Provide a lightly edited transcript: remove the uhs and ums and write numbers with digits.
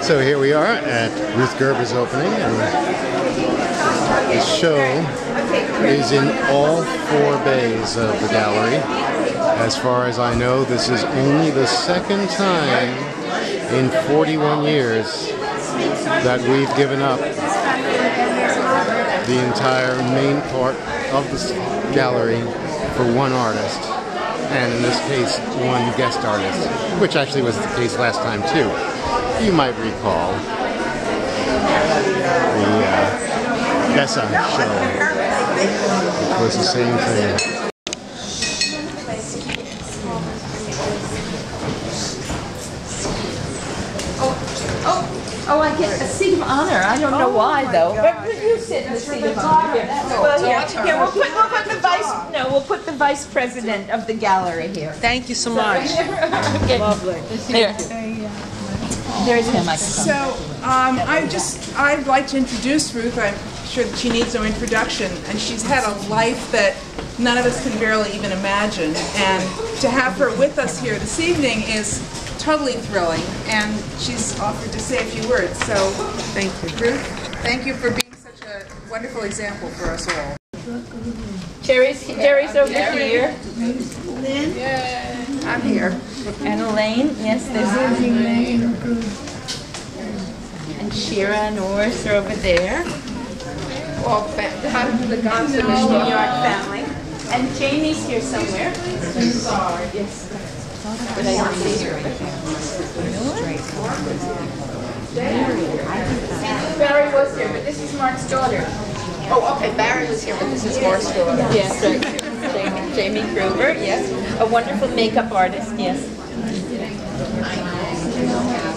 So here we are at Ruth Gruber's opening, and the show is in all four bays of the gallery. As far as I know, this is only the second time in 41 years that we've given up the entire main part of the gallery for one artist, and in this case, one guest artist, which actually was the case last time too. You might recall the Gessa show, which was the same thing. Oh, I get a seat of honor. I don't know why, though. But you sit in the seat of honor. Here, we'll put the vice. No, we'll put the vice president of the gallery here. Thank you so much. Okay. Lovely. Here. There's him. So, I'd like to introduce Ruth. I'm sure that she needs no introduction, and she's had a life that none of us can barely even imagine. And to have her with us here this evening is totally thrilling, and she's offered to say a few words. So, thank you, Ruth. Thank you for being such a wonderful example for us all. Jerry's over here. Lynn, I'm here. And Elaine, yes, there's Elaine. And Shira and Orris are over there. All the Gonzalez New York family. And Janie's here somewhere. Yes. Barry was here, but this is Mark's daughter. Oh, okay, Barry was here, but this is Mark's daughter. Yes, right. Jamie Gruber, yes. A wonderful makeup artist, yes.